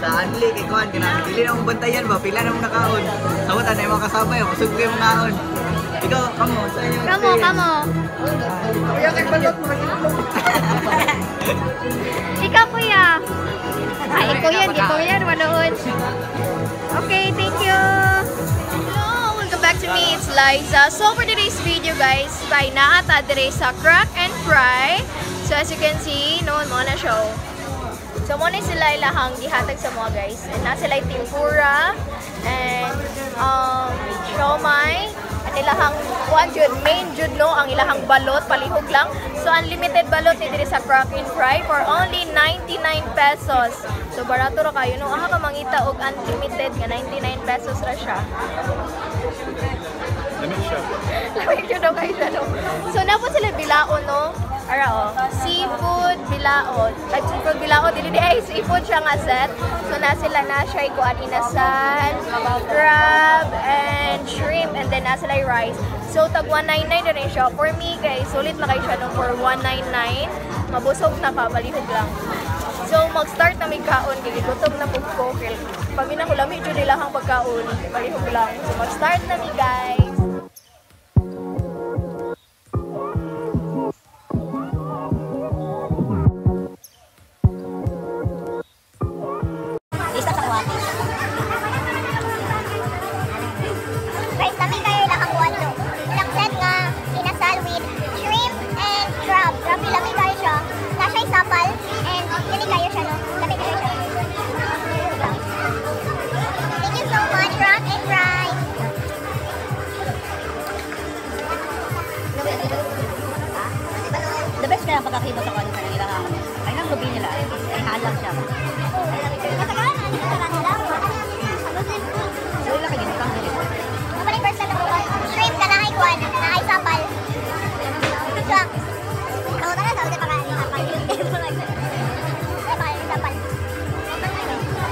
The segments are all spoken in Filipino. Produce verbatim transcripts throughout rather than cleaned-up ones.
sa anli kay kuan kana dili na mo bantayan ba pila na mo nakaon. Sabot ana imong kasabay mo sugay mo kaon. Ikaw kamo sa inyo. Kamo kamo. Kuya kay balot mo nagitulog. Ikaw kuya. Ay kuya di kuya wanoon. Okay, thank you. Hello, welcome back to me. It's Liza. So for today's video guys, tayo na at adre sa Crack and Fry. So as you can see, noon mo na show. So, muna sila ilahang gihatag sa mga guys. And na sila tempura and um, siomai. At ilahang one jud, main jud no, ang ilahang balot, palihog lang. So, unlimited balot ni diri sa Crack and Fry for only ninety-nine pesos. So, barato ra kayo no. Aha ka mangita og unlimited nga ninety-nine pesos ra siya. Lamig siya. Lamig yun daw kayo na no. So, napon sila Bilao no. Ara oh, seafood Bilao. Like seafood Bilao, dili di ay seafood siya nga set. So na sila na siya ikuan inasan, crab and shrimp and then na sila rice. So tag one ninety-nine na rin siya. For me guys, sulit na kayo siya nung for one ninety-nine. Mabusog na pa, balihog lang. So mag-start na may kaon, gigutom na po ko. Pag minahula, medyo nilahang pagkaon, balihog lang. So mag-start na mi guys.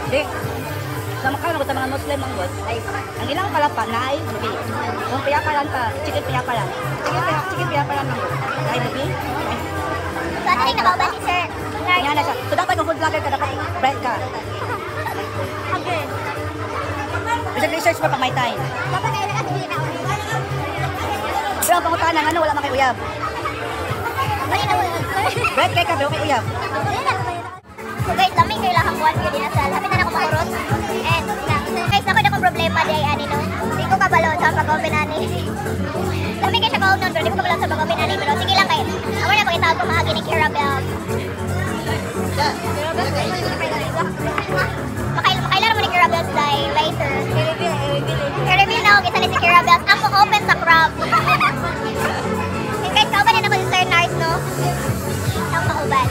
Di, sa makano ko sa mga Muslim ang boss, ay, ang ilang palapan na ay bubi. Kung piyapalan pa, chicken piyapalan. Chicken piyapalan, chicken piyapalan ang boss. Ay, bubi. So, ano yung nababa si sir? Yan na siya. So, dapat yung food vlogger ka, dapat bread ka. Okay. Isang research pa pang may time. Dapat kayo nag-agilina. Pero ang pangutaan ng ano, wala mga uyab. Bread kayo ka, pero may uyab. So guys, lamig kayo lang hapuan kayo din asal. Hapit na na ako maurot. And guys, ako na akong problema day ani nun. Hindi ko kabalon sa pag-open ani. Lamig kayo siya kaon nun, pero hindi ko kabalon sa pag-open ani. Pero sige lang kayo. Awan na akong itawag kumahagi ni Kirabel. Makailan mo ni Kirabel's day later. I-reveal na ako kita ni si Kirabel's. Ako open sa crab. And guys, kauban na ako si Sir Nars, no? Ako kauban.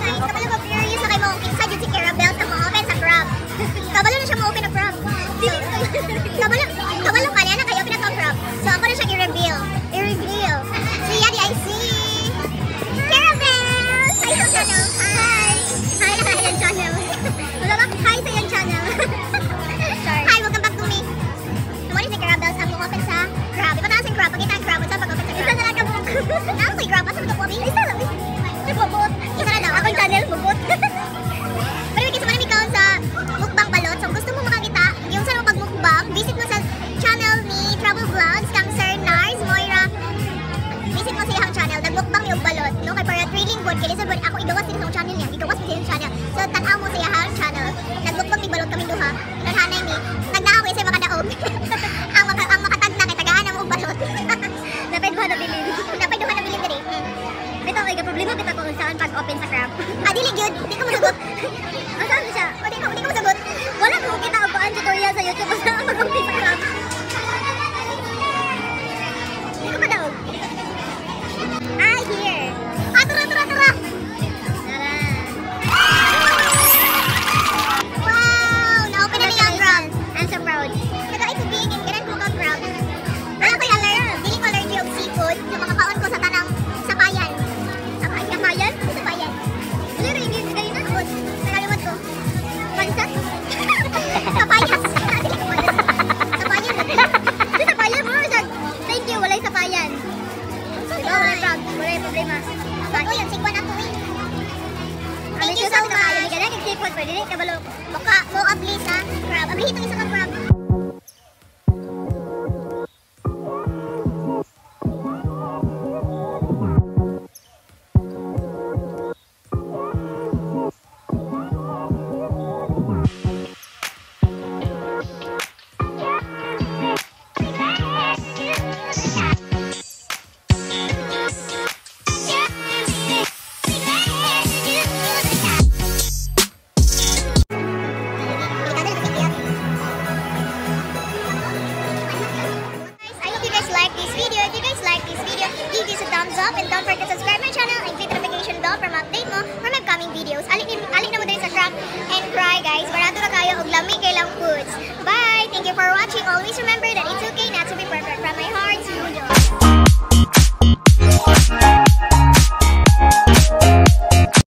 Kaya Dapat pwede rin, kabalok. Mocha, mocha please ha. Crab. Abli itong isa kang crab. Up and don't forget to subscribe my channel and click the notification bell para ma-update mo for my upcoming videos. Alik na mo din sa Crack and Fry guys. Barato na kayo og lamig kay lang foods. Bye! Thank you for watching. Always remember that it's